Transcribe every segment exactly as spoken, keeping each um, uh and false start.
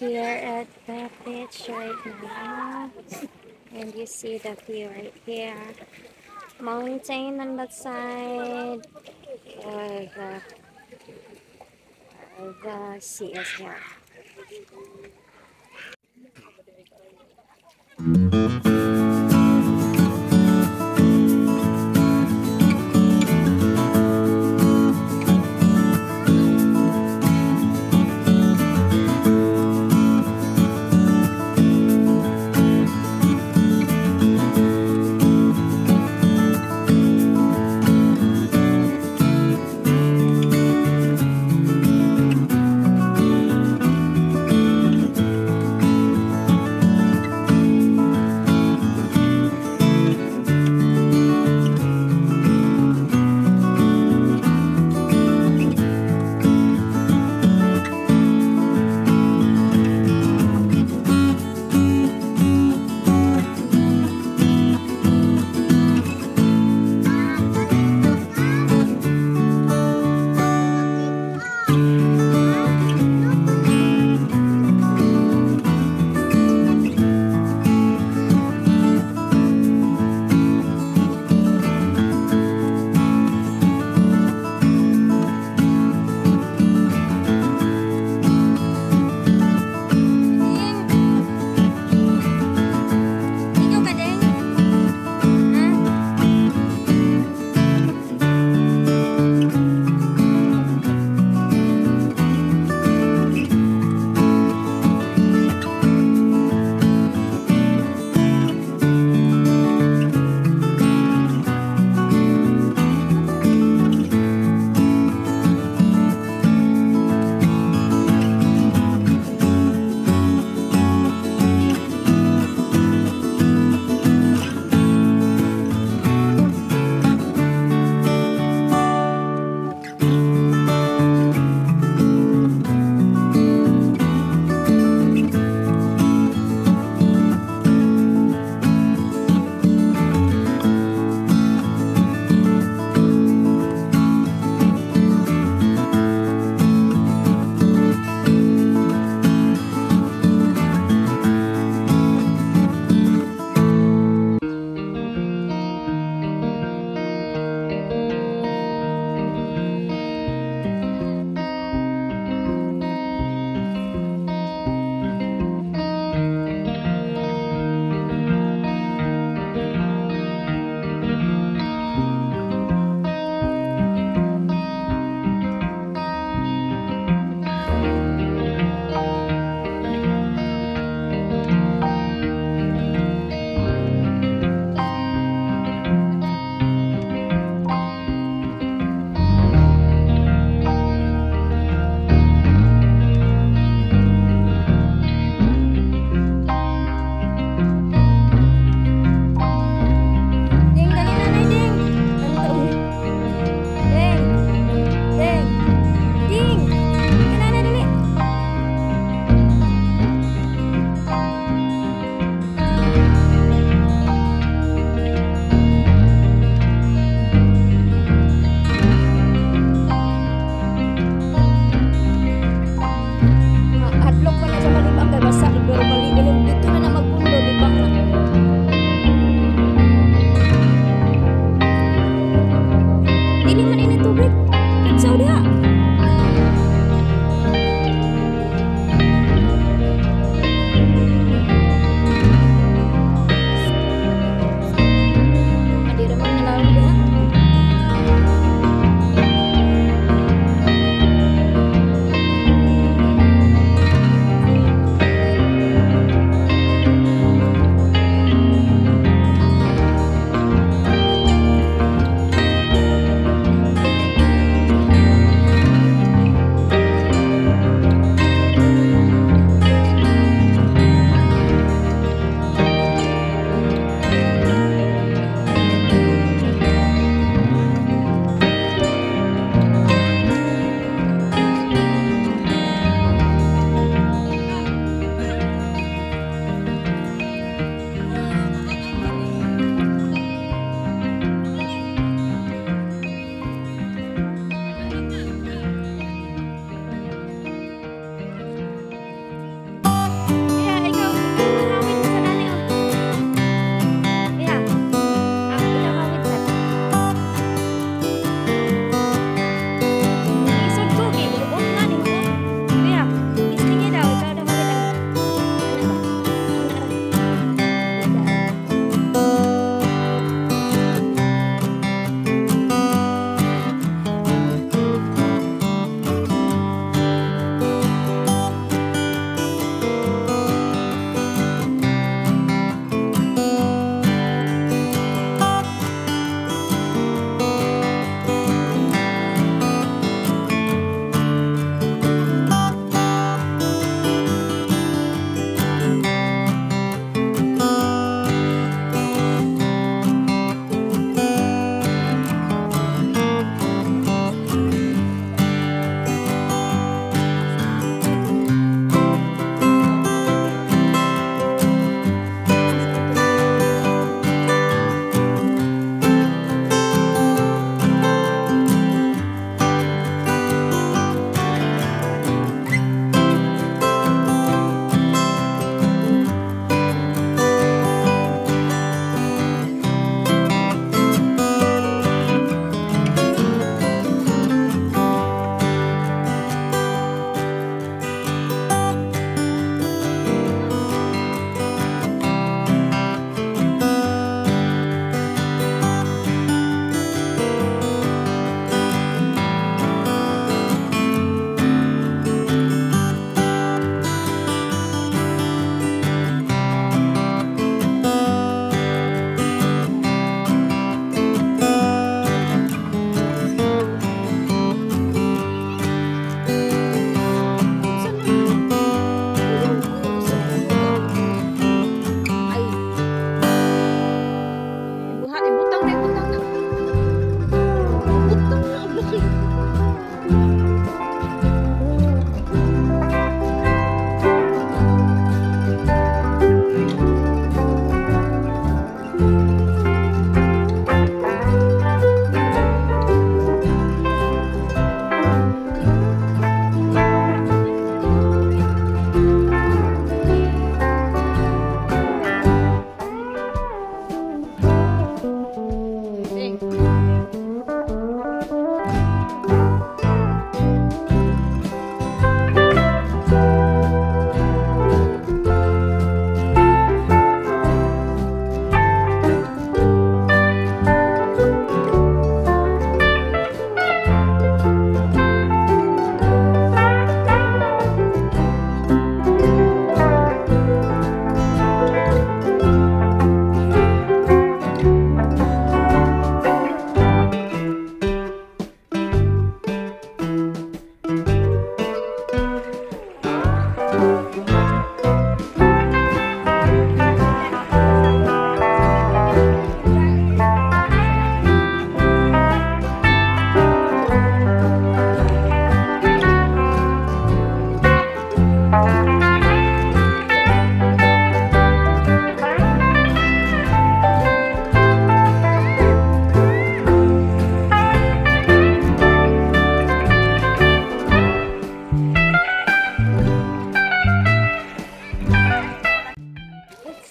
Here at the beach right now, and you see the view right here, mountain on that side, or the, or the sea as well.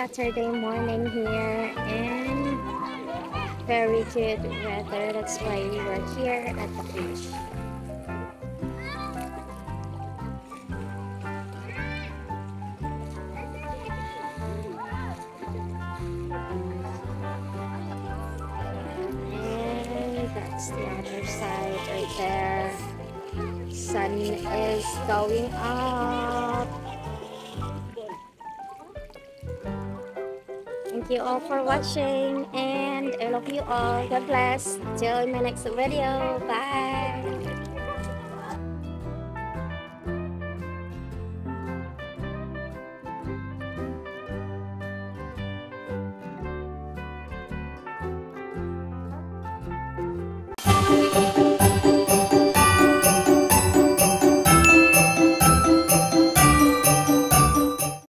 Saturday morning here and very good weather. That's why we were here at the beach. And that's the other side right there. Sun is going up. Thank you all for watching, and I love you all. God bless. Till my next video. Bye.